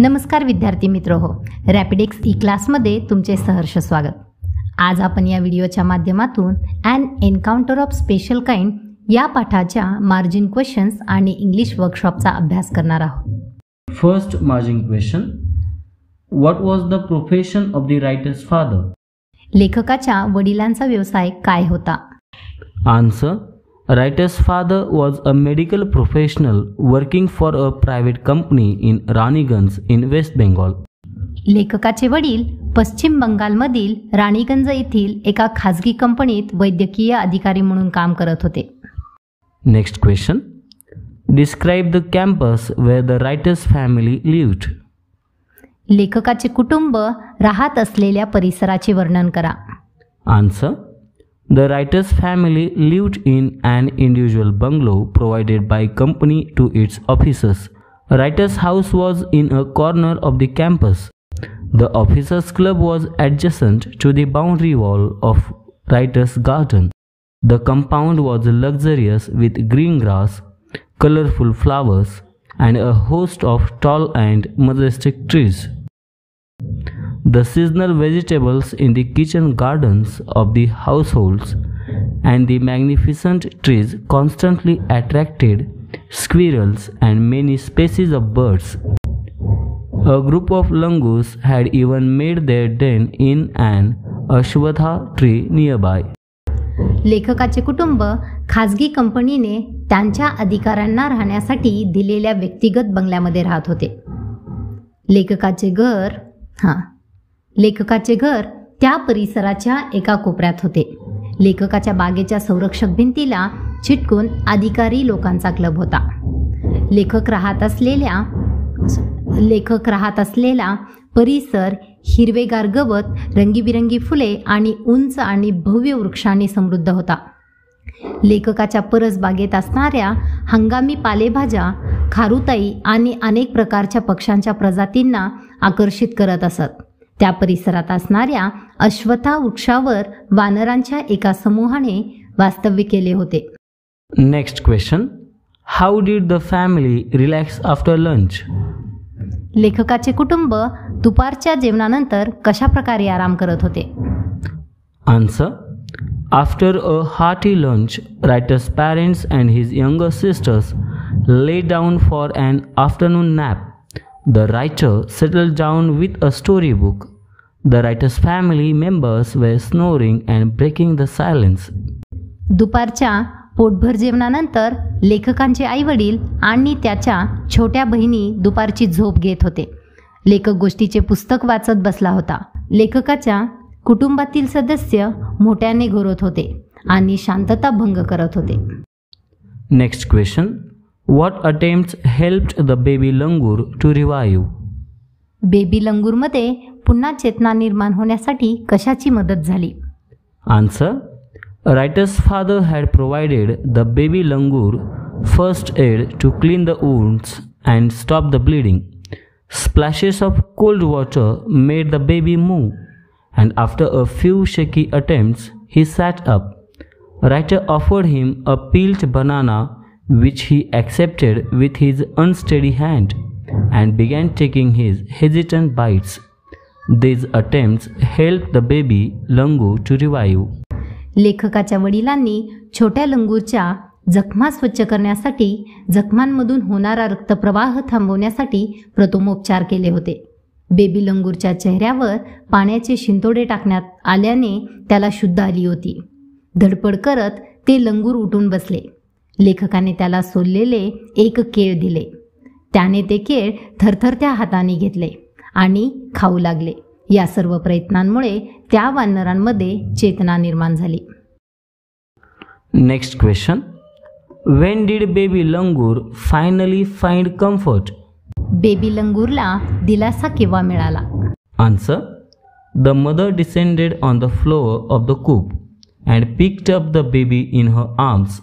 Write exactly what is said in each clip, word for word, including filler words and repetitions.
नमस्कार विद्यार्थी मित्र हो, रॅपिडिक्स ई क्लासमध्ये तुमचे सहर्ष स्वागत। आज आपण या व्हिडिओच्या माध्यमातून an encounter of special kind या पाठाच्या मार्जिन क्वेश्चन्स आणि इंग्लिश वर्कशॉपचा अभ्यास करणार आहोत। First margin question, what was the profession of the writer's father? लेखकाच्या वडिलांचा व्यवसाय काय होता? Answer, Writer's father was a medical professional working for a private company in Ranigans in West Bengal. लेखकाचे वडील पश्चिम बंगालमधील राणीगंज येथील एका खाजगी कंपनीत वैद्यकीय अधिकारी म्हणून काम करत होते। Next question. Describe the campus where the writer's family lived. लेखकाचे कुटुंब राहत असलेल्या परिसराचे वर्णन करा। Answer. The writer's family lived in an individual bungalow provided by company to its offices. Writer's house was in a corner of the campus. The officers club was adjacent to the boundary wall of writer's garden. The compound was luxurious with green grass, colorful flowers, and a host of tall and majestic trees. The seasonal vegetables in the kitchen gardens of the households and the magnificent trees constantly attracted squirrels and many species of birds. A group of langurs had even made their den in an ashwatha tree nearby. लेखकाचे कुटुंब खाजगी कंपनीने त्यांच्या अधिकाऱ्यांना राहण्यासाठी दिलेल्या व्यक्तिगत बंगल्यामध्ये राहत होते। लेखकाचे घर हां लेखकाचे घर त्या परिसराच्या एका कोपऱ्यात होते। लेखकाच्या बागेच्या संरक्षक भिंतीला चिटकून अधिकारी लोकांचा क्लब होता। लेखक राहत असलेल्या लेखक राहत असलेला परिसर हिरवेगार गवत, रंगीबिरंगी फुले आणि उंच आणि भव्य वृक्षांनी समृद्ध होता। लेखकाच्या परस बागेत असणाऱ्या हंगामी पालेभाज्या, खारुताई आणि अनेक प्रकारच्या पक्ष्यांच्या प्रजातींना आकर्षित करत असत। त्या परिसरात असणाऱ्या अश्वत्था वृक्षावर वानरांच्या एका समूहाने वास्तव्य केले होते। Next question, how did the family relax after lunch? लेखकाचे कुटुंब दुपारच्या जेवणानंतर कशा प्रकारे आराम करत होते? Answer, after a hearty lunch writer's parents and his younger sisters lay down for and afternoon nap. The writer settled down with a storybook. The writer's family members were snoring and breaking the silence. दुपारच्या पोटभर जेवणानंतर लेखकांचे आई वडील आणि त्याच्या छोट्या बहिणी दुपारची झोप घेत होते। लेखक गोष्टीचे पुस्तक वाचत बसला होता। लेखकाच्या कुटुंबातील सदस्य मोठ्याने घोरत होते आणि शांतता भंग करत होते। Next question, What attempts helped the baby langur to revive? Baby लंगूरमध्ये पुन्हा चेतना निर्माण होण्यासाठी कशाची मदत झाली? Answer, writer's father had provided the baby langur first aid to clean the wounds and stop the bleeding. Splashes of cold water made the baby move and after a few shaky attempts he sat up. Writer offered him a peeled banana which he accepted with his unsteady hand and began taking his hesitant bites. These attempts helped the baby langur to revive. लेखकाच्या वडिलांनी छोट्या लंगूरच्या जखमा स्वच्छ करण्यासाठी, जखमांमधून होणारा रक्तप्रवाह थांबवण्यासाठी प्रथमोपचार केले होते। बेबी लंगूरच्या चेहऱ्यावर पाण्याचे शिंतोडे टाकण्यात आल्याने त्याला शुद्ध आली होती। धडपड करत ते लंगूर उठून बसले। लेखकाने त्याला सोललेले एक केळ दिले। त्याने ते केळ थरथरत्या हाताने घेतले आणि खाऊ लागले। या सर्व प्रयत्नांमुळे त्या वानरांमध्ये चेतना निर्माण झाली। Next question, when did baby langur finally find comfort? Baby लंगूरला दिलासा केव्हा मिळाला? Answer, the mother descended on the floor of the coop and picked up the baby in her arms.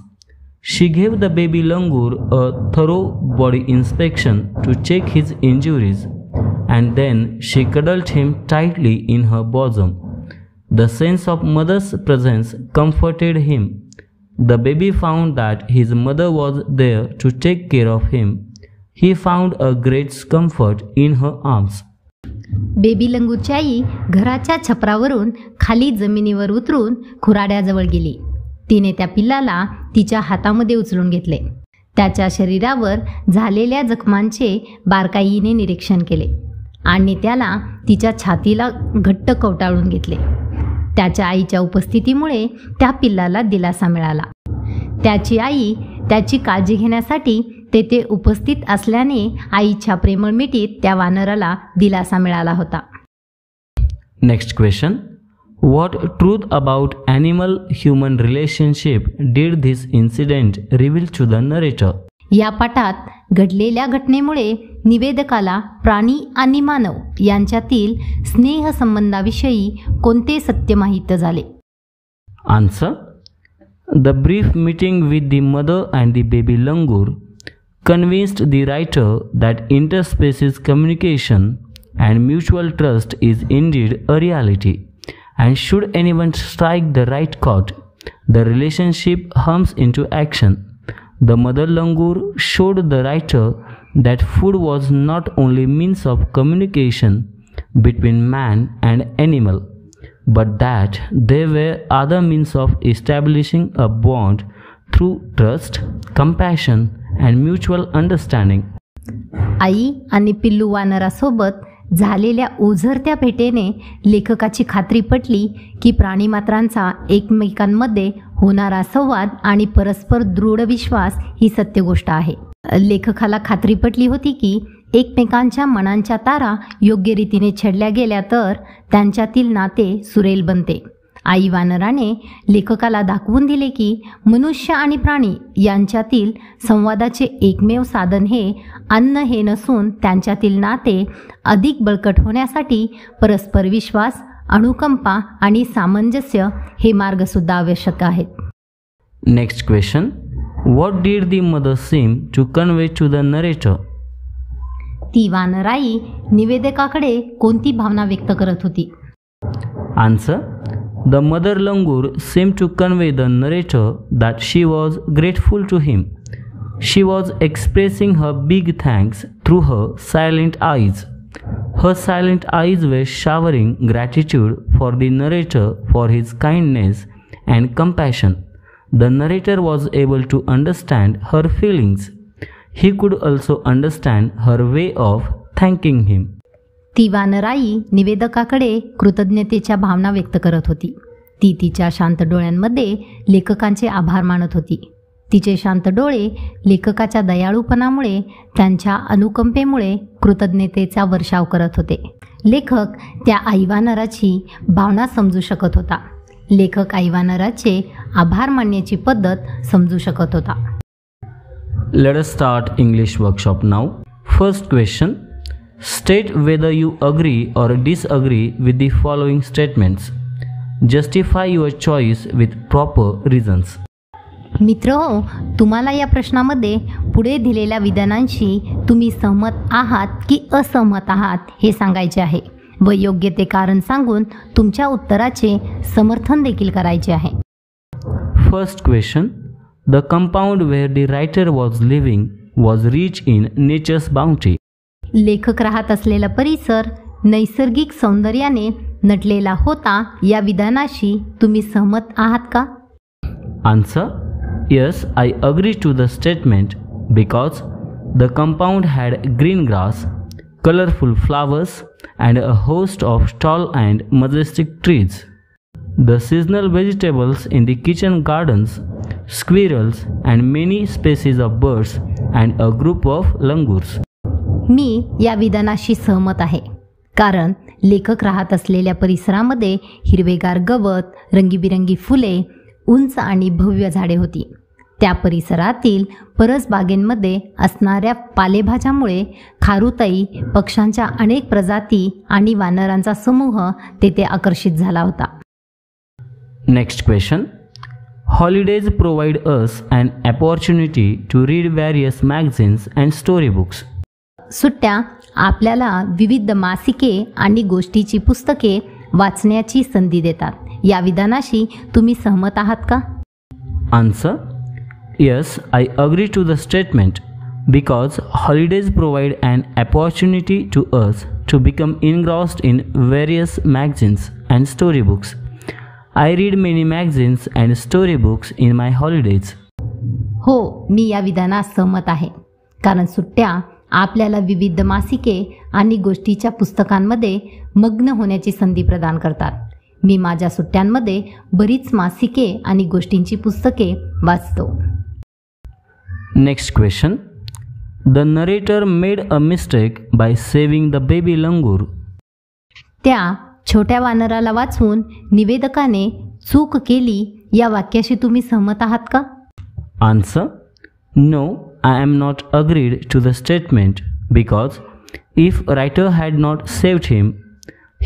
She gave the baby langur a thorough body inspection to check his injuries, and then she cuddled him tightly in her bosom. The sense of mother's presence comforted him. The baby found that his mother was there to take care of him. He found a great comfort in her arms. Baby लंगुरचाई घराच्या छपरावरून खाली जमिनीवर उतरून खुराड्याजवळ गेली. तिने त्या पिल्लाला तिच्या हातामध्ये उचलून घेतले. त्याच्या शरीरावर झालेल्या जखमांचे बारकाईने निरीक्षण केले आणि त्याला तिच्या छातीला घट्ट कवटाळून घेतले. त्याच्या आईच्या उपस्थितीमुळे त्या पिल्लाला दिलासा मिळाला. त्याची आई त्याची काळजी घेण्यासाठी तेथे उपस्थित असल्याने आईच्या प्रेमळ मिठीत त्या वानराला दिलासा मिळाला होता. Next question. What truth about animal human relationship did this incident reveal to the narrator? या पाठात घडलेल्या घटनेमुळे निवेदकाला प्राणी आणि मानव यांच्यातील स्नेह संबंधाविषयी कोणते सत्य माहित झाले? Answer. The brief meeting with the mother and the baby langur convinced the writer that interspecies communication and mutual trust is indeed a reality. And should anyone strike the right chord, the relationship hums into action. The mother langur showed the writer that food was not only means of communication between man and animal, but that there were other means of establishing a bond through trust, compassion, and mutual understanding. आई आणि पिल्लू वानरासोबत झालेल्या ओझरत्या भेटेने लेखकाची खात्री पटली की प्राणीमात्रांचा एकमेकांमध्ये होणारा संवाद आणि परस्पर दृढ विश्वास ही सत्य गोष्ट आहे. लेखकाला खात्री पटली होती की एकमेकांच्या मनांच्या तारा योग्य रीतीने छेडल्या गेल्या तर त्यांच्यातील नाते सुरेल बनते. आई वानराने लेखकाला दाखवून दिले की मनुष्य आणि प्राणी यांच्यातील संवादाचे एकमेव साधन हे अन्न हे नसून त्यांच्यातील नाते अधिक बळकट होण्यासाठी परस्पर विश्वास, अनुकंपा आणि सामंजस्य हे मार्गसुद्धा आवश्यक आहेत. Next question. What did the mother seem to convey to the narrator? ती वानराई निवेदकाकडे कोणती भावना व्यक्त करत होती? Answer. The mother langur seemed to convey the narrator that she was grateful to him. She was expressing her big thanks through her silent eyes. Her silent eyes were showering gratitude for the narrator for his kindness and compassion. The narrator was able to understand her feelings. He could also understand her way of thanking him. ती वानराई निवेदकाकडे कृतज्ञतेच्या भावना व्यक्त करत होती. ती तिच्या शांत डोळ्यांमध्ये लेखकांचे आभार मानत होती. तिचे शांत डोळे लेखकाच्या दयाळूपणामुळे, त्यांच्या अनुकंपेमुळे कृतज्ञतेचा वर्षाव करत होते. लेखक त्या आई वानराची भावना समजू शकत होता. लेखक आई वानराचे आभार मानण्याची पद्धत समजू शकत होता. Let us start English workshop now. First question. State whether you agree or disagree with the following statements. Justify your choice with proper reasons. मित्रहो, तुम्हाला या प्रश्नामध्ये पुढे दिलेल्या विधानांशी तुम्ही सहमत आहात की असहमत आहात हे सांगायचे आहे व योग्य ते कारण सांगून तुमच्या उत्तराचे समर्थन देखील करायचे आहे. First question. The compound where the writer was living was rich in nature's bounty. लेखक राहत असलेला परिसर नैसर्गिक सौंदर्याने नटलेला होता या विधानाशी तुम्ही सहमत आहात का? Answer. Yes, I agree to the statement because the compound had green grass, colourful flowers and a host of tall and majestic trees. The seasonal vegetables in the kitchen gardens, squirrels and many species of birds and a group of langurs. मी या विधानाशी सहमत आहे कारण लेखक राहत असलेल्या परिसरामध्ये हिरवेगार गवत, रंगीबिरंगी फुले, उंच आणि भव्य झाडे होती. त्या परिसरातील परसबागेमध्ये असणाऱ्या पालेभाज्यामुळे खारुताई, पक्ष्यांच्या अनेक प्रजाती आणि वानरांचा समूह तेथे आकर्षित झाला होता. Next question. Holidays provide us an opportunity to read various magazines and story books. सुट्ट्या आपल्याला विविध मासिके आणि गोष्टीची पुस्तके वाचण्याची संधी देतात या विधानाशी तुम्ही सहमत आहात का? Answer. Yes, I agree to the statement because holidays provide an opportunity to us to become engrossed in various magazines and storybooks. I read many magazines and storybooks in my holidays. हो, मी या विधानास सहमत आहे, कारण सुट्ट्या आपल्याला विविध मासिके आणि गोष्टीच्या पुस्तकांमध्ये मग्न होण्याची संधी प्रदान करतात. मी माझ्या सुट्ट्यांमध्ये बरीच मासिके आणि गोष्टींची पुस्तके वाचतो. Next question. The narrator made a mistake by saving the baby langur. त्या छोट्या वानराला वाचवून निवेदकाने चूक केली, या वाक्याशी तुम्ही सहमत आहात का? Answer, no, I am not agreed to the statement because if writer had not saved him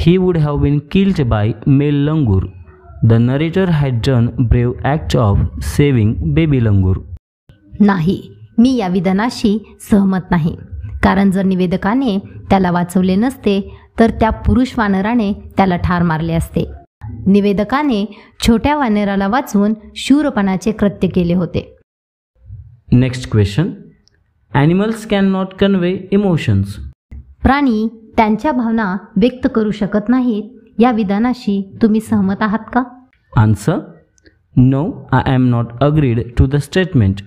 he would have been killed by male langur. The narrator had done brave act of saving baby langur. नाही, मी या विधानाशी सहमत नाही, कारण जर निवेदकाने त्याला वाचवले नसते तर त्या पुरुष वानराने त्याला ठार मारले असते. निवेदकाने छोट्या वानराला वाचवून शूरपणाचे कृत्य केले होते. Next question. Animals can not convey emotions. प्राणी त्यांच्या भावना व्यक्त करू शकत नाहीत, या विधानाशी तुम्ही सहमत आहात का? Answer, no, I am not agreed to the statement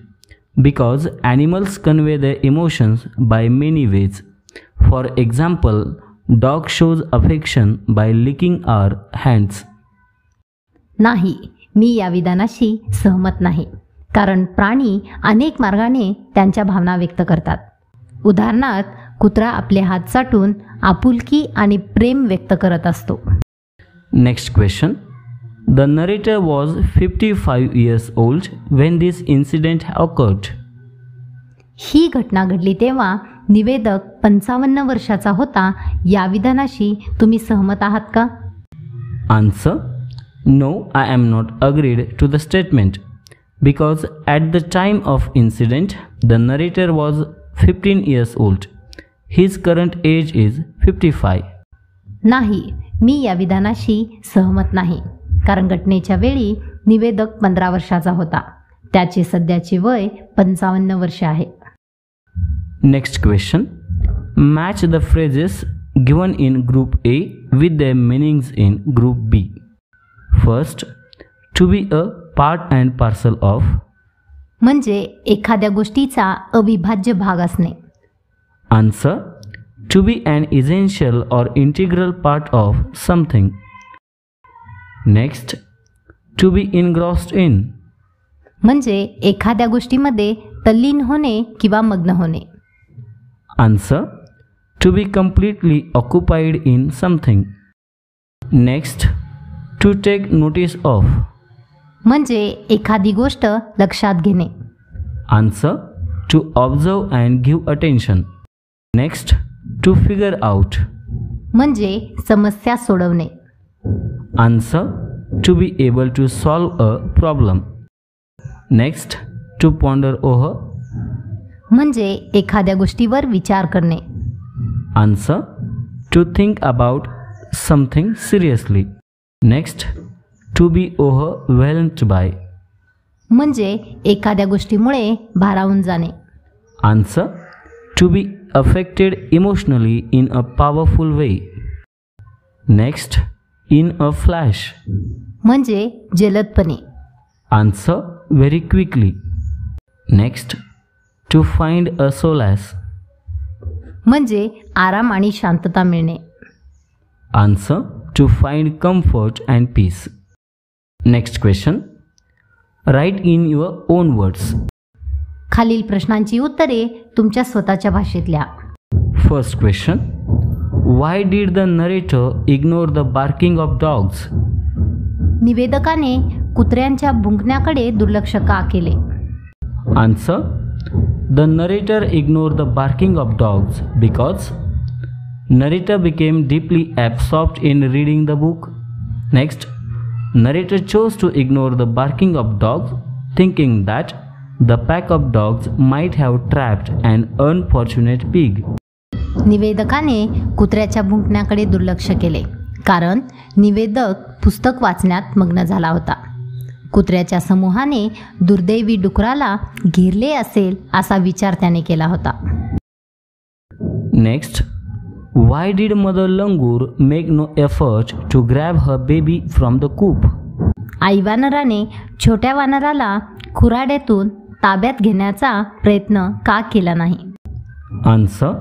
because animals convey the emotions by many ways. For example, dog shows affection by licking our hands. नाही, मी या विधानाशी सहमत नाही, कारण प्राणी अनेक मार्गाने त्यांच्या भावना व्यक्त करतात. उदाहरणार्थ, कुत्रा आपले हात चाटून आपुलकी आणि प्रेम व्यक्त करत असतो. Next question. The narrator was fifty five years old when this incident occurred. ही घटना घडली तेव्हा निवेदक पंचावन्न वर्षाचा होता, या विधानाशी तुम्ही सहमत आहात का? Answer, no, I am not agreed to the statement because at the time of incident the narrator was fifteen years old. His current age is fifty-five. नाही, मी या विधानाशी सहमत नाही, कारण घटनेच्या वेळी निवेदक पंधरा वर्षाचा होता. त्याचे सध्याचे वय पंचावन्न वर्ष आहे. Next question. Match the phrases given in group A with their meanings in group B. First, to be a part and parcel of म्हणजे एखाद्या गोष्टीचा अविभाज्य भाग असणे. Answer, to be an essential or integral part of something. Next, to be engrossed in म्हणजे एखाद्या गोष्टीमध्ये तल्लीन होणे किंवा मग्न होणे. Answer, to be completely occupied in something. Next, to take notice of म्हणजे एखादी गोष्ट लक्षात घेणे. Answer, to observe and give attention. Next, to figure out म्हणजे समस्या सोडवणे. Answer, to be able to solve a problem. Next, to ponder over म्हणजे एखाद्या गोष्टीवर विचार करणे. Answer, to think about something seriously. Next, to be overwhelmed by म्हणजे एखाद्या गोष्टीमुळे भारावून जाणे. Answer, to be affected emotionally in a powerful way. Next, in a flash म्हणजे जलदपणे. Answer, very quickly. Next, to find a solace म्हणजे आराम आणि शांतता मिळणे. Answer, to find comfort and peace. Next question. Write in your own words. खालील प्रश्नांची उत्तरे तुमच्या स्वतःच्या भाषेत लिहा. First question. Why did the narrator ignore the barking of dogs. निवेदकाने कुत्र्यांच्या भुंकण्याकडे दुर्लक्ष का केले? Answer, the narrator ignore the barking of dogs because narrator became deeply absorbed in reading the book. Next, narrator chose to ignore the barking of dogs thinking that The pack of dogs might have trapped an unfortunate pig. निवेदकाने कुत्र्याच्या भुंकण्याकडे दुर्लक्ष केले कारण निवेदक पुस्तक वाचण्यात मग्न झाला होता. कुत्र्याच्या समूहाने दुर्दैवी डुकराला घेरले असेल असा विचार त्याने केला होता. Next, why did mother langur make no effort to grab her baby from the coop. आई वानराने छोट्या वानराला खुराड्यातून ताब्यात घेण्याचा प्रयत्न का केला नाही? Answer,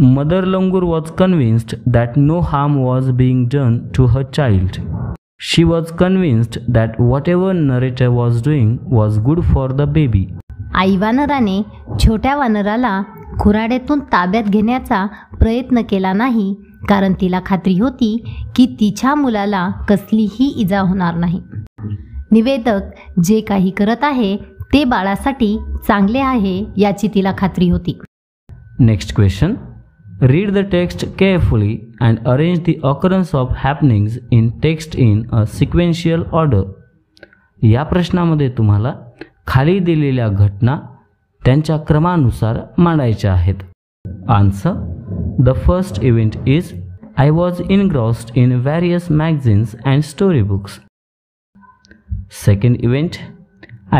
mother langur was convinced that no harm was being done to her child. She was convinced that whatever narrator was doing was good for the baby. आई वानराने छोट्या वानराला खुराड्यातून ताब्यात घेण्याचा प्रयत्न केला नाही कारण तिला खात्री होती की तिच्या मुलाला कसलीही इजा होणार नाही. निवेदक जे काही करत आहे ते बाळासाठी चांगले आहे याची तिला खात्री होती. Next question, read the text carefully and arrange the occurrence of happenings in text in a sequential order. या प्रश्नामध्ये तुम्हाला खाली दिलेल्या घटना त्यांच्या क्रमानुसार मांडायच्या आहेत. Answer: the first event is I was engrossed in various magazines and storybooks. Second event,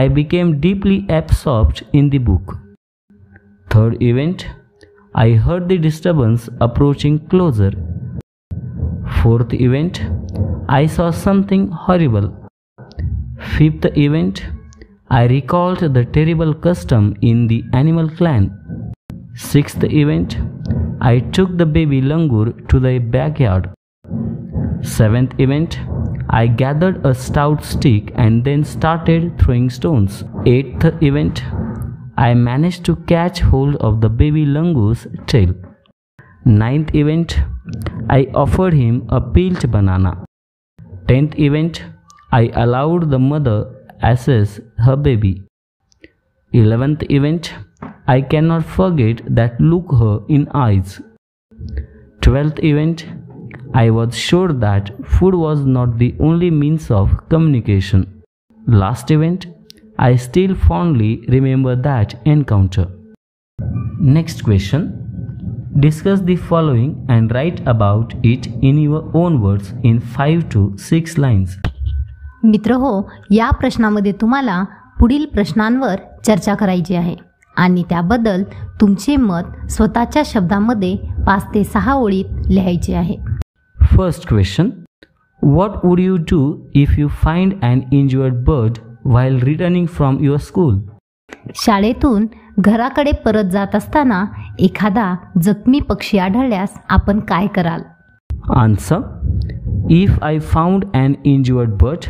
I became deeply absorbed in the book. Third event, I heard the disturbance approaching closer. Fourth event, I saw something horrible. Fifth event, I recalled the terrible custom in the animal clan. Sixth event, I took the baby langur to the backyard. Seventh event, I gathered a stout stick and then started throwing stones. Eighth event, I managed to catch hold of the baby langur's tail. Ninth event, I offered him a peeled banana. Tenth event, I allowed the mother access her baby. Eleventh event, I cannot forget that look her in eyes. Twelfth event, I was sure that food was not the only means of communication. Last event, I still fondly remember that encounter. Next question. Discuss the following and write about it in your own words in five to six lines. मित्रहो, या प्रश्नामध्ये तुम्हाला पुढील प्रश्नांवर चर्चा करायची आहे आणि त्याबद्दल तुमचे मत स्वतःच्या शब्दांमध्ये पाच ते सहा ओळीत लिहायचे आहे. First question. What would you do if you find an injured bird while returning from your school? शाळेतून घराकडे परत जात असताना एखादा जखमी पक्षी आढळल्यास आपण काय कराल? Answer. If I found an injured bird,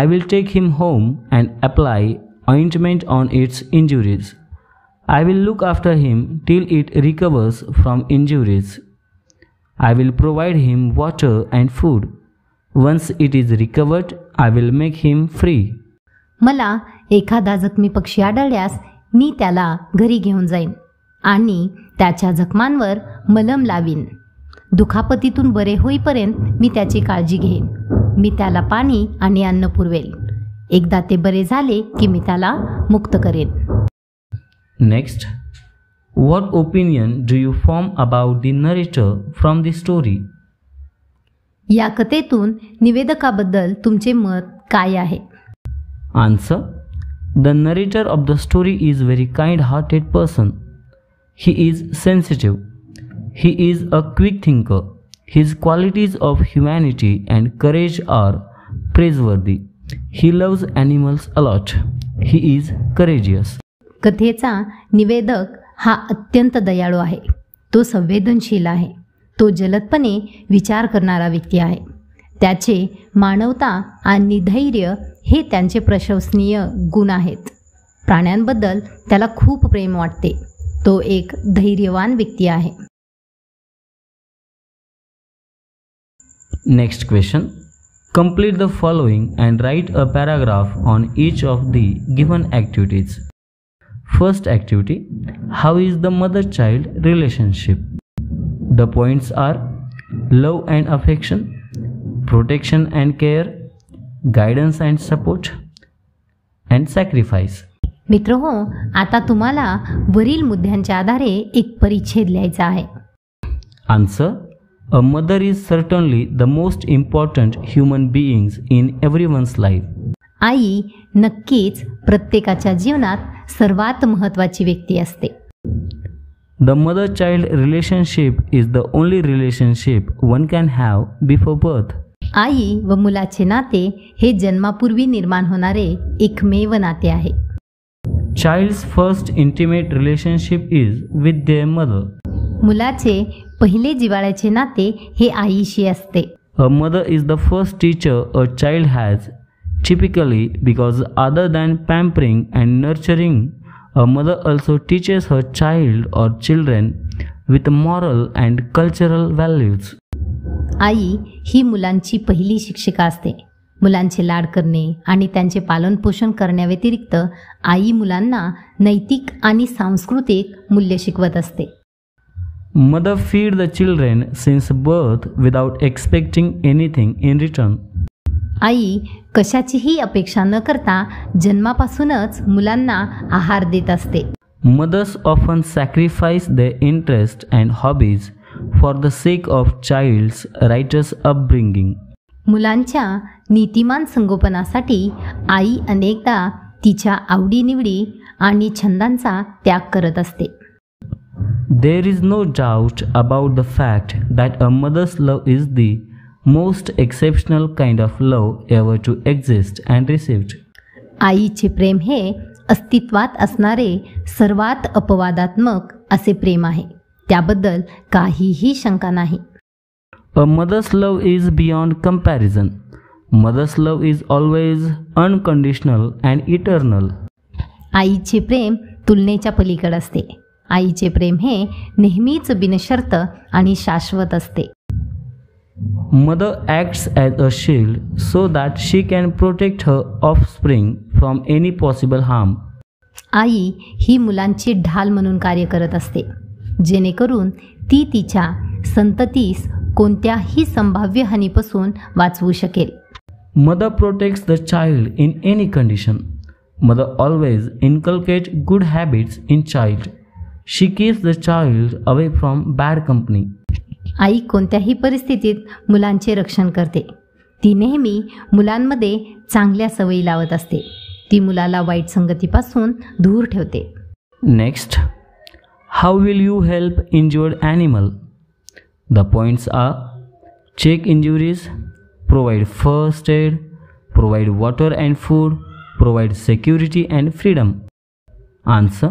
I will take him home and apply ointment on its injuries. I will look after him till it recovers from injuries. I will provide him water and food. Once it is recovered, I will make him free. मला एखादा जखमी पक्षी आढळल्यास मी त्याला घरी घेऊन जाईन आणि त्याच्या जखमांवर मलम लावीन. दुखापतीतून बरे होईपर्यंत मी त्याची काळजी घेईन. मी त्याला पाणी आणि अन्न पुरवेल. एकदा ते बरे झाले की मी त्याला मुक्त करेन. Next, what opinion do you form about the narrator from the story. या कथेतून निवेदकाबद्दल तुमचे मत काय आहे? Answer. The narrator of the story is a very kind-hearted person. He is sensitive. He is a quick thinker. His qualities of humanity and courage are praiseworthy. He loves animals a lot. He is courageous. कथेचा निवेदक हा अत्यंत दयाळू आहे. तो संवेदनशील आहे. तो जलदपणे विचार करणारा व्यक्ती आहे. त्याचे मानवता आणि धैर्य हे त्यांचे प्रशंसनीय गुण आहेत. प्राण्यांबद्दल त्याला खूप प्रेम वाटते. तो एक धैर्यवान व्यक्ती आहे. Next question, complete the following and write a paragraph on each of the given activities. First activity, how is the mother child relationship. The points are love and affection, protection and care, guidance and support and sacrifice. मित्रहो, आता तुम्हाला वरील मुद्द्यांच्या आधारे एक परिच्छेद लिहायचा आहे. Answer, a mother is certainly the most important human beings in every ones life. आई नक्कीच प्रत्येकाच्या जीवनात सर्वात महत्त्वाची व्यक्ती असते. The mother child relationship is the only relationship one can have before birth. आई व मुलाचे नाते हे जन्मापूर्वी निर्माण होणारे एकमेव नाते आहे. Child's first intimate relationship is with their mother. मुलाचे पहिले जिव्हाळ्याचे नाते हे आईशी असते. A mother is the first teacher a child has typically because other than pampering and nurturing a mother also teaches her child or children with moral and cultural values. आई ही मुलांची पहिली शिक्षिका असते. मुलांचे लाड करणे आणि त्यांचे पालनपोषण करण्याव्यतिरिक्त आई मुलांना नैतिक आणि सांस्कृतिक मूल्य शिकवत असते. Mother feed the children since birth without expecting anything in return. आई कशाचीही अपेक्षा न करता जन्मापासूनच मुलांना आहार देत असते. Mothers often sacrifice their interest and hobbies for the sake of child's righteous upbringing. मुलांच्या नीतिमान संगोपनासाठी आई अनेकदा तिच्या आवडीनिवडी आणि छंदांचा त्याग करत असते. There is no doubt about the fact that a mother's love is the most exceptional kind of love ever to exist and received. आईचे प्रेम हे अस्तित्वात असणारे सर्वात अपवादात्मक असे प्रेम आहे. त्याबद्दल काहीही शंका नाही. A mother's love is beyond comparison. Mother's love is always unconditional and eternal. आईचे प्रेम तुलनेच्या पलीकडे असते. आईचे प्रेम हे नेहमीच बिनशर्त आणि शाश्वत असते. Mother acts as a shield so that she can protect her offspring from any possible harm. आई ही मुलांची ढाल म्हणून कार्य करत असते, जेणेकरून ती तिच्या संततीस कोणत्याही संभाव्य हानीपासून वाचवू शकेल. Mother protects the child in any condition. Mother always inculcate good habits in child. She keeps the child away from bad company. आई कोणत्याही परिस्थितीत मुलांचे रक्षण करते. ती नेहमी मुलांमध्ये चांगल्या सवयी लावत असते. ती मुलाला वाईट संगतीपासून दूर ठेवते. Next, how will you help injured animal. The points are check injuries, provide first aid, provide water and food, provide security and freedom. Answer,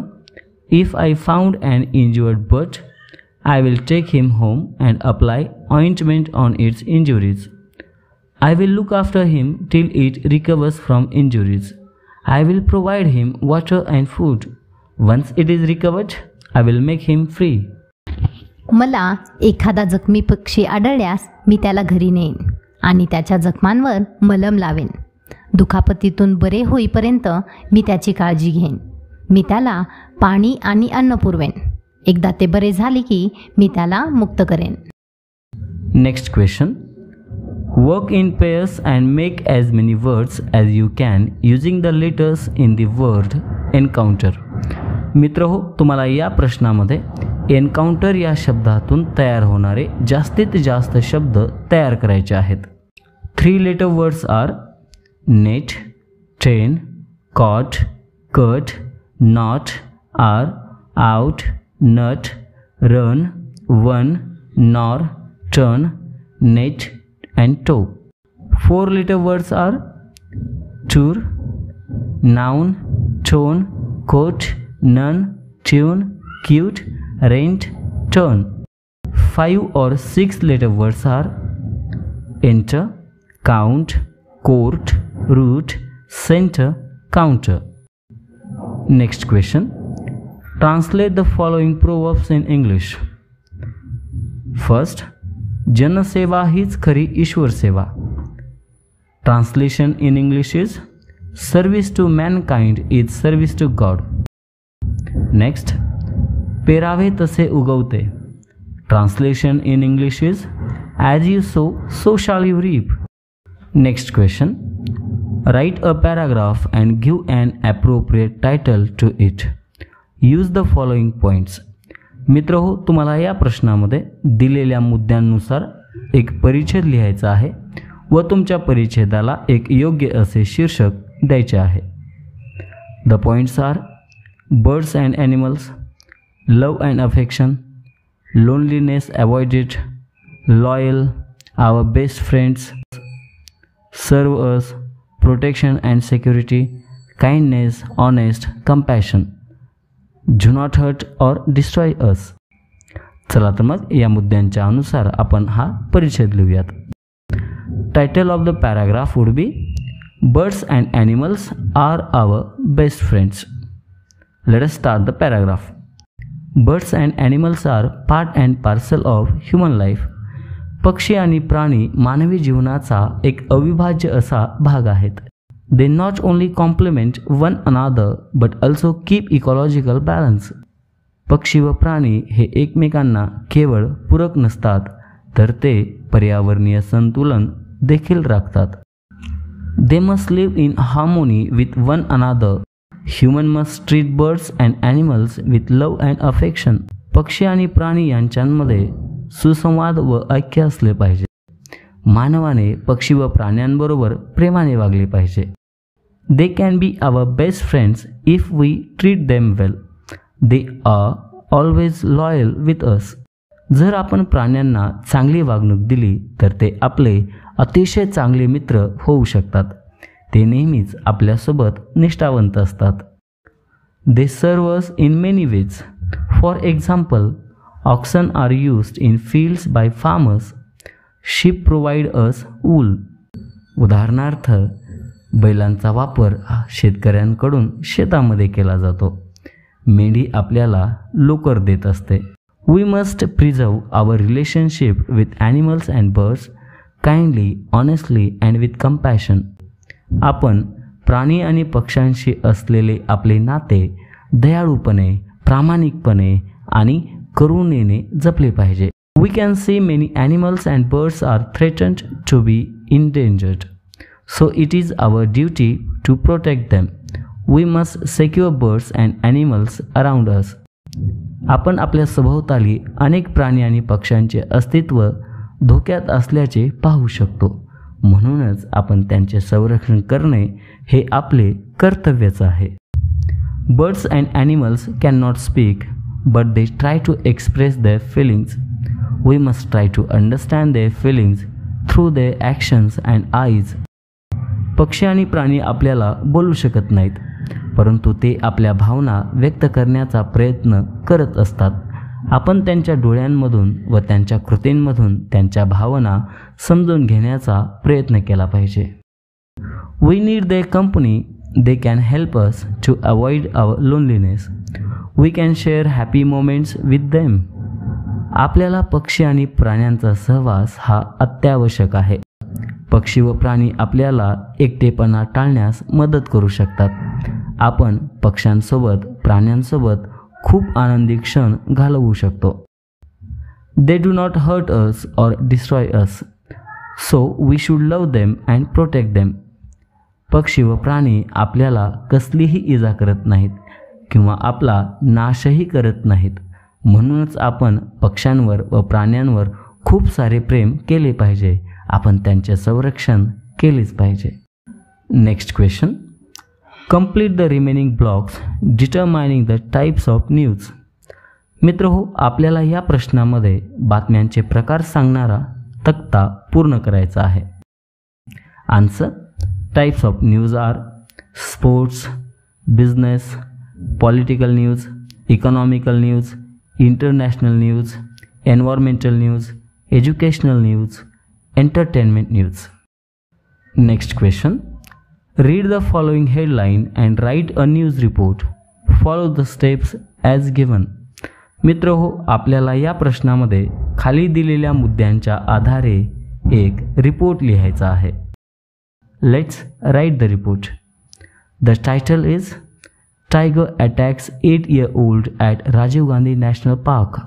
If I found an injured bird, I will take him home and apply ointment on its injuries. I will look after him till it recovers from injuries. I will provide him water and food. Once it is recovered, I will make him free. मला एखादा जखमी पक्षी आढळल्यास मी त्याला घरी नेईन आणि त्याच्या जखमांवर मलम लावेन. दुखापतीतून बरे होईपर्यंत मी त्याची काळजी घेईन. मी त्याला पाणी आणि अन्न पुरवेन. एकदा ते बरे झाले की मी त्याला मुक्त करेन. Next question, work in pairs and make as many words as you can using the letters in the word encounter. मित्र हो, तुम्हाला या प्रश्नामध्ये एन्काउंटर या शब्दातून तयार होणारे जास्तीत जास्त शब्द तयार करायचे आहेत. Three letter words are net, train, cot, cut, not, are, out, nut, run, one, nor, turn, net and toe. Four letter words are tour, noun, tone, coat, nun, tune, cute, rent, turn. Five or six letter words are enter, count, court, root, centre, counter. Next question, translate the following proverbs in English. First, जनसेवा हीच खरी ईश्वर सेवा. Translation in English is service to mankind is service to God. Next, पेरावे तसे उगवते. Translation in English is as you sow, so shall you reap. Next question, write a paragraph and give an appropriate title to it. Use the following points. मित्र हो, तुम्हाला या प्रश्नामध्ये दिलेल्या मुद्द्यांनुसार एक परिच्छेद लिहायचा आहे व तुमच्या परिच्छेदाला एक योग्य असे शीर्षक द्यायचे आहे. The points are birds and animals, love and affection, loneliness avoided, loyal, our best friends, serve us, protection and security, kindness, honest, compassion, do not hurt or destroy us. चला तर मग या मुद्द्यांच्या अनुसार आपण हा परिच्छेद लिहूयात. Title of the paragraph would be birds and animals are our best friends. Let us start the paragraph. Birds and animals are part and parcel of human life. पक्षी आणि प्राणी मानवी जीवनाचा एक अविभाज्य असा भाग आहेत. They not only complement one another but also keep ecological balance. पक्षी व प्राणी हे एकमेकांना केवळ पूरक नसतात तर ते पर्यावरणीय संतुलन देखील राखतात. They must live in harmony with one another. Human must treat birds and animals with love and affection. पक्षी आणि प्राणी यांच्यामध्ये सुसंवाद व ऐक्य असले पाहिजे. मानवाने पक्षी व प्राण्यांबरोबर प्रेमाने वागले पाहिजे. They can be our best friends if we treat them well. They are always loyal with us. जर आपण प्राण्यांना चांगली वागणूक दिली तर ते आपले अतिशय चांगले मित्र होऊ शकतात. ते नेहमीच आपल्यासोबत निष्ठावंत असतात. They serve us in many ways. For example, oxen are used in fields by farmers. Sheep provide us wool. उदाहरणार्थ, बैलांचा वापर शेतकऱ्यांकडून शेतामध्ये केला जातो. मेंढी आपल्याला लोकर देत असते. We must preserve our relationship with animals and birds kindly, honestly and with compassion. आपण प्राणी आणि पक्ष्यांशी असलेले आपले नाते दयाळूपणे, प्रामाणिकपणे आणि करुणेने जपले पाहिजे. We can see many animals and birds are threatened to be endangered, so it is our duty to protect them. We must secure birds and animals around us. आपण आपल्या सभोवताली अनेक प्राणी आणि पक्ष्यांचे अस्तित्व धोक्यात असल्याचे पाहू शकतो, म्हणूनच आपण त्यांचे संरक्षण करणे हे आपले कर्तव्यच आहे. Birds and animals can not speak but they try to express their feelings. We must try to understand their feelings through their actions and eyes. पक्षी आणि प्राणी आपल्याला बोलू शकत नाहीत, परंतु ते आपल्या भावना व्यक्त करण्याचा प्रयत्न करत असतात. आपण त्यांच्या डोळ्यांमधून व त्यांच्या कृतींमधून त्यांच्या भावना समजून घेण्याचा प्रयत्न केला पाहिजे. We need their company. They can help us to avoid our loneliness. We can share happy moments with them. आपल्याला पक्षी आणि प्राण्यांचा सहवास हा अत्यावश्यक आहे. पक्षी व प्राणी आपल्याला एकटेपणा टाळण्यास मदत करू शकतात. आपण पक्ष्यांसोबत, प्राण्यांसोबत खूप आनंदी क्षण घालवू शकतो. They do not hurt us or destroy us, so we should love them and protect them. पक्षी व प्राणी आपल्याला कसलीही इजा करत नाहीत किंवा आपला नाशही करत नाहीत, म्हणूनच आपण पक्ष्यांवर व प्राण्यांवर खूप सारे प्रेम केले पाहिजे. आपण त्यांचे संरक्षण केलेच पाहिजे. Next question. Complete the remaining blocks determining the types of news. मित्र हो, आपल्याला या प्रश्नामध्ये बातम्यांचे प्रकार सांगणारा तक्ता पूर्ण करायचा आहे. Answer. Types of news are sports, business, political news, economical news, international news, environmental news, educational news, entertainment news. Next question. Read the following headline and write a news report. Follow the steps as given. मित्र हो, आपल्याला या प्रश्नामध्ये खाली दिलेल्या मुद्द्यांच्या आधारे एक report लिहायचा आहे. Let's write the report. The title is tiger attacks eight year old at Rajiv Gandhi national park.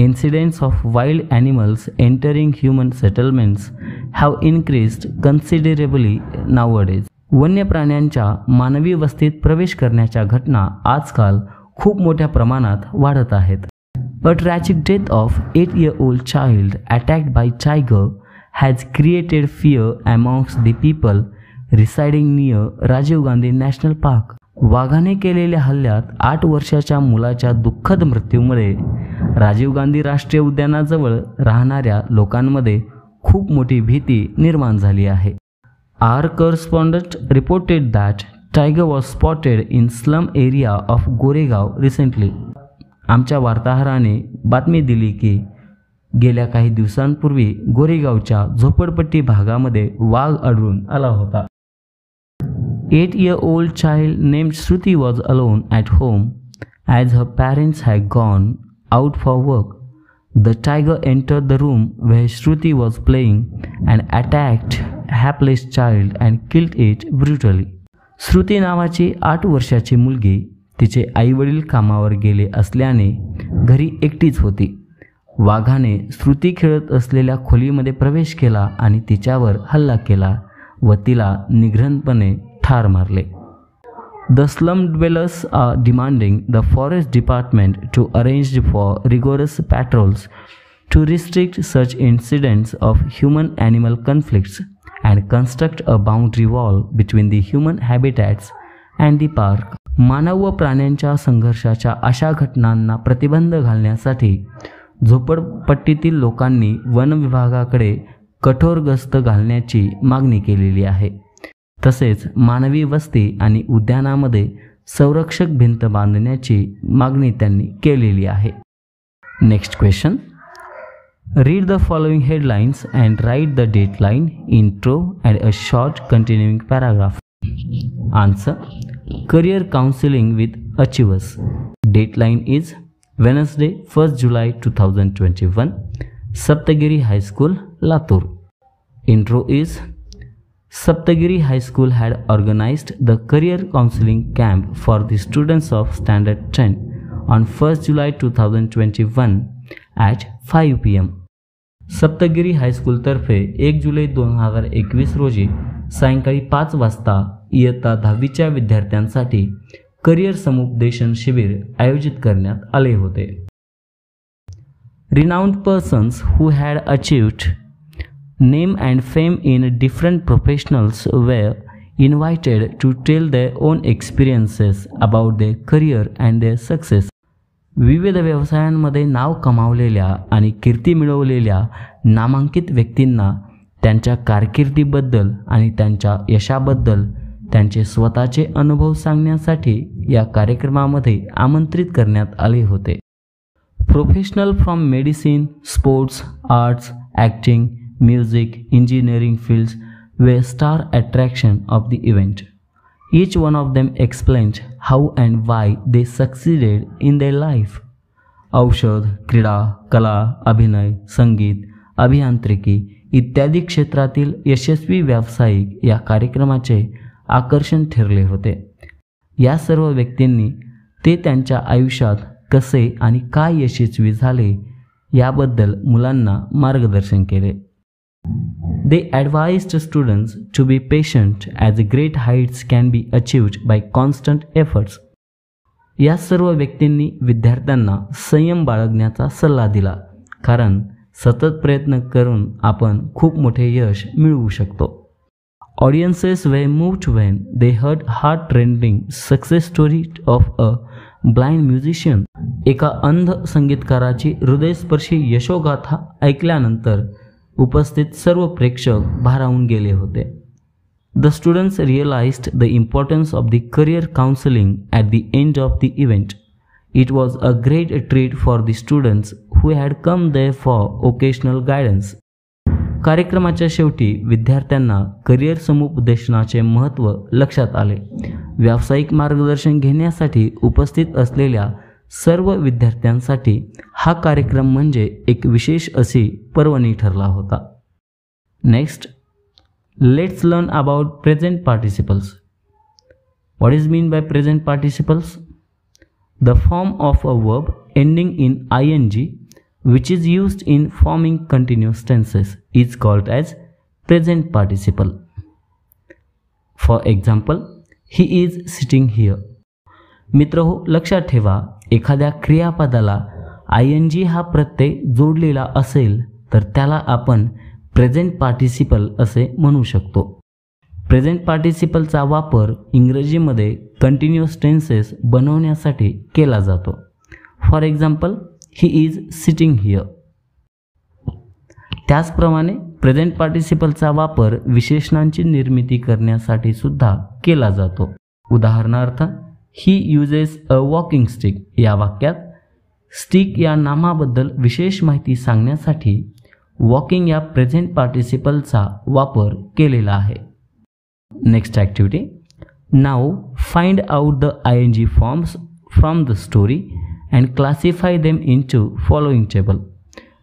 Incidents of wild animals entering human settlements have increased considerably nowadays. वन्य प्राण्यांच्या मानवी वस्तीत प्रवेश करण्याच्या घटना आजकाल खूप मोठ्या प्रमाणात वाढत आहेत. A tragic death of eight year old child attacked by tiger has created fear amongst the people, residing near Rajiv Gandhi national park. वाघाने केलेल्या हल्ल्यात आठ वर्षाच्या मुलाच्या दुःखद मृत्यूमुळे राजीव गांधी राष्ट्रीय उद्यानाजवळ राहणाऱ्या लोकांमध्ये खूप मोठी भीती निर्माण झाली आहे. Our correspondent reported that tiger was spotted in slum area of Goregaon recently. आमच्या वार्ताहराने बातमी दिली की गेल्या काही दिवसांपूर्वी गोरेगावच्या झोपडपट्टी भागामध्ये वाघ आढळून आला होता. Eight year old child named Shruti was alone at home as her parents had gone out for work. The tiger enter the room where Shruti was playing and attacked hapless child and killed it brutally. Shruti नावाची आठ वर्षाची मुलगी तिचे आईवडील कामावर गेले असल्याने घरी एकटीच होती. वाघाने श्रुती खेळत असलेल्या खोलीमध्ये प्रवेश केला आणि तिच्यावर हल्ला केला व तिला निघृणपणे ठार मारले. The slum dwellers are demanding the forest department to arrange for rigorous patrols to restrict such incidents of human animal conflicts and construct a boundary wall between the human habitats and the park. मानव व प्राण्यांच्या संघर्षाच्या अशा घटनांना प्रतिबंध घालण्यासाठी झोपडपट्टीतील लोकांनी one विभागाकडे कठोर गस्त घालण्याची मागणी केलेली आहे. तसेच मानवी वस्ती आणि उद्यानामध्ये संरक्षक भिंत बांधण्याची मागणी त्यांनी केलेली आहे. Next question. Read the following headlines and write the dateline intro and a short continuing paragraph. Answer. Career counselling with achievers. Dateline is Wednesday first July two thousand twenty one, Saptagiri high school Latur. Intro is Saptgiri High School had organized the career counseling camp for the students of Standard ten on first July two thousand twenty-one at five p m Saptgiri High School तर्फे एक जुलै दोन हजार एकवीस रोजी सायंकाळी पाच वाजता इयत्ता दहावीच्या विद्यार्थ्यांसाठी करिअर समुपदेशन शिबिर आयोजित करण्यात आले होते. Renowned persons who had achieved name and fame in different professionals were invited to tell their own experiences about their career and their success. विविध व्यवसायांमध्ये नाव कमावलेल्या आणि कीर्ती मिळवलेल्या नामांकित व्यक्तींना त्यांच्या कारकिर्दीबद्दल आणि त्यांच्या यशाबद्दल त्यांचे स्वतःचे अनुभव सांगण्यासाठी या कार्यक्रमामध्ये आमंत्रित करण्यात आले होते. Professional from medicine, sports, arts, acting, music, engineering fields were star attraction of the event. Each one of them explained how and why they succeeded in their life. औषध, क्रीडा, कला, अभिनय, संगीत, अभियांत्रिकी इत्यादी क्षेत्रातील यशस्वी व्यावसायिक या कार्यक्रमाचे आकर्षण ठरले होते. या सर्व व्यक्तींनी ते त्यांच्या आयुष्यात कसे आणि काय यशस्वी झाले याबद्दल मुलांना मार्गदर्शन केले. They advised students to be patient as great heights can be achieved by constant efforts. या सर्व व्यक्तींनी विद्यार्थ्यांना संयम बाळगण्याचा सल्ला दिला कारण सतत प्रयत्न करून आपण खूप मोठे यश मिळवू शकतो. Audiences were moved when they heard heart-rending success story of a blind musician. एका अंध संगीतकाराची हृदयस्पर्शी यशोगाथा ऐकल्यानंतर उपस्थित सर्व प्रेक्षक भारावून गेले होते. The students realised the importance of the career counselling at the end of the event. It was a great treat for the students who had come there for occasional guidance. कार्यक्रमाच्या शेवटी विद्यार्थ्यांना करिअर समुपदेशनाचे महत्त्व लक्षात आले. व्यावसायिक मार्गदर्शन घेण्यासाठी उपस्थित असलेल्या सर्व विद्यार्थ्यांसाठी हा कार्यक्रम म्हणजे एक विशेष अशी पर्वणी ठरला होता. Next. Let's learn about present participles. What is mean by present participles? The form of a verb ending in I N G which is used in forming continuous tenses is called as present participle. For example, he is sitting here. मित्र हो, लक्षात ठेवा, एखाद्या क्रियापदाला आय N जी हा प्रत्यय जोडलेला असेल तर त्याला आपण प्रेझेंट पार्टिसिपल असे म्हणू शकतो. प्रेझेंट पार्टिसिपलचा वापर इंग्रजीमध्ये कंटिन्युअस टेन्सेस बनवण्यासाठी केला जातो. For example, he is sitting here. त्याचप्रमाणे प्रेझेंट पार्टिसिपलचा वापर विशेषणांची निर्मिती करण्यासाठी सुद्धा केला जातो. उदाहरणार्थ, he uses a walking stick या वाक्यात स्टिक या नामाबद्दल विशेष माहिती सांगण्यासाठी वॉकिंग या प्रेझेंट पार्टिसिपलचा वापर केलेला आहे. Next activity, now find out the I N G forms from the story and classify them into following table.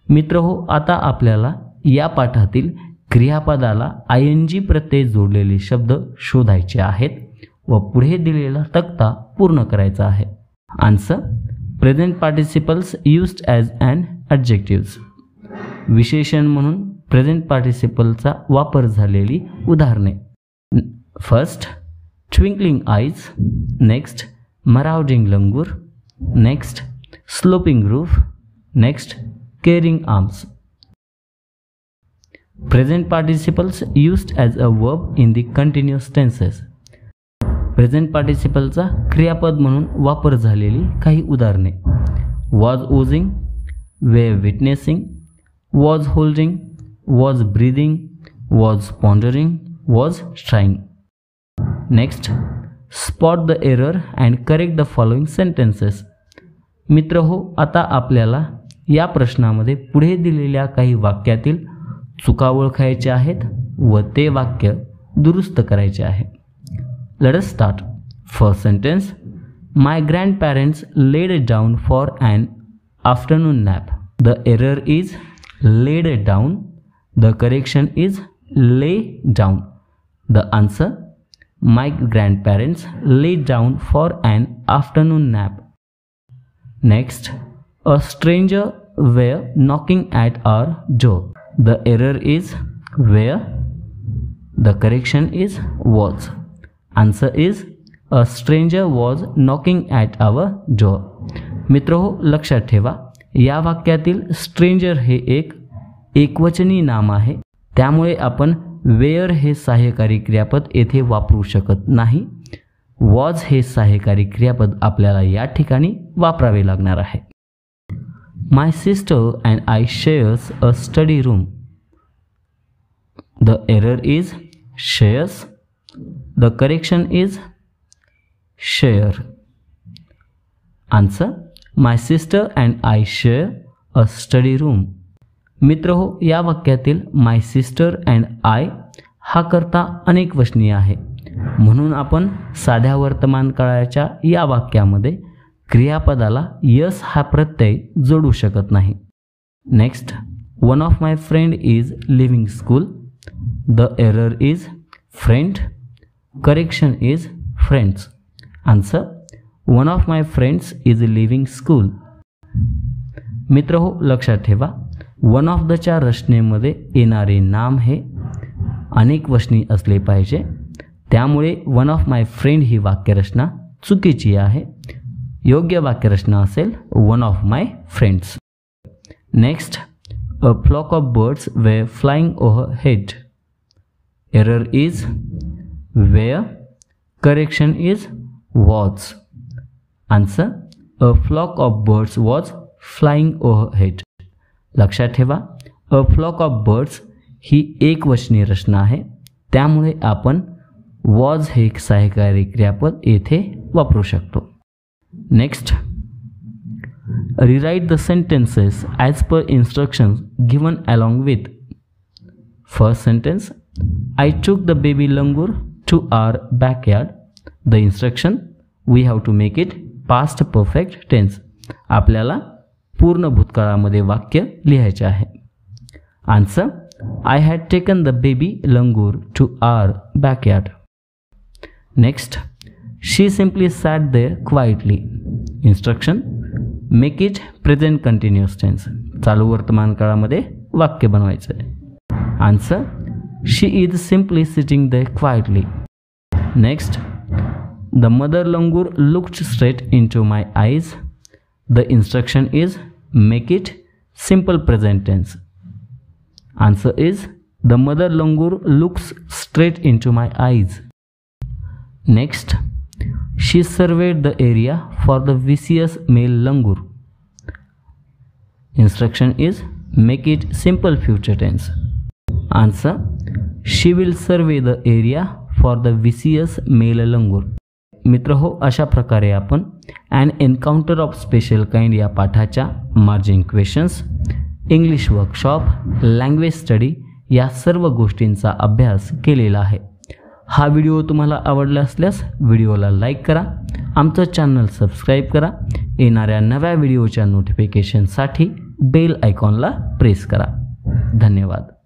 मित्र हो, आता आपल्याला या पाठातील क्रियापदाला आय एन जी प्रत्यय जोडलेले शब्द शोधायचे आहेत व पुढे दिलेला तक्ता पूर्ण करायचा आहे. Answer, present participles used as an adjectives. विशेषण म्हणून प्रेझेंट पार्टिसिपलचा वापर झालेली उदाहरणे. First, twinkling eyes. Next, marauding langur. Next, sloping roof. Next, caring arms. Present participles used as a verb in the continuous tenses. Present पार्टिसिपलचा क्रियापद म्हणून वापर झालेली काही उदाहरणे. Was oozing, were witnessing, was holding, was breathing, was pondering, was trying. Next, spot the error and correct the following sentences. मित्र हो, आता आपल्याला या प्रश्नामध्ये पुढे दिलेल्या काही वाक्यातील चुका ओळखायच्या आहेत व ते वाक्य दुरुस्त करायचे आहे. Let us start. First sentence, my grandparents laid down for an afternoon nap. The error is laid down. The correction is lay down. The answer, my grandparents lay down for an afternoon nap. Next, a stranger were knocking at our door. The error is were. The correction is was. Answer is, a stranger was knocking at our door. मित्रो, लक्षात ठेवा, या वाक्यातील stranger हे एक एकवचनी नाम आहे, त्यामुळे आपण wear हे सहाय्यकारी क्रियापद येथे वापरू शकत नाही. वॉज हे सहाय्यकारी क्रियापद आपल्याला या ठिकाणी वापरावे लागणार आहे. My sister and I shares a study room. The error is shares. The correction is share. Answer, my sister and I share a study room. मित्र हो, या वाक्यातील माय सिस्टर अँड आय हा करता अनेकवचनी आहे, म्हणून आपण साध्या वर्तमान काळाच्या या वाक्यामध्ये क्रियापदाला यस हा प्रत्यय जोडू शकत नाही. Next, one of my friend is living school. The error is friend. Correction is friends. Answer, one of my friends is living school. मित्र हो, लक्षात ठेवा, वन ऑफ दच्या रचनेमध्ये येणारे नाम हे अनेकवचनी असले पाहिजे, त्यामुळे वन ऑफ माय फ्रेंड ही वाक्यरचना चुकीची आहे. योग्य वाक्यरचना असेल one of my friends. Next, a flock of birds were flying over head. Error is were. Correction is was. Answer, a flock of birds was flying over head. लक्षात ठेवा, a flock of birds ही एकवचनी रचना आहे, त्यामुळे आपण was हे एक सहाय्यकारी क्रियापद येथे वापरू शकतो. Next, rewrite the sentences as per instructions given along with. First sentence, I took the baby langur to our backyard. The instruction, we have to make it past perfect tense. आपल्याला पूर्ण भूतकाळामध्ये वाक्य लिहायचे आहे. Answer, I had taken the baby langur to our backyard. Next, she simply sat there quietly. Instruction, make it present continuous tense. चालू वर्तमान काळामध्ये वाक्य बनवायचं आहे. Answer, she is simply sitting there quietly. Next, the mother langur looked straight into my eyes. The instruction is make it simple present tense. Answer is The mother langur looks straight into my eyes. Next, she surveyed the area for the vicious male langur. Instruction is make it simple future tense. Answer, she will survey the area for the vicious male langur. मित्र हो, अशा प्रकारे आपण an encounter of special kind या पाठाच्या margin questions, English workshop, language study या सर्व गोष्टींचा अभ्यास केलेला आहे. हा व्हिडिओ तुम्हाला आवडला असल्यास व्हिडिओला लाईक करा, आमचं चॅनल सबस्क्राईब करा, येणाऱ्या नव्या व्हिडिओच्या नोटिफिकेशनसाठी बेल आयकॉनला प्रेस करा. धन्यवाद.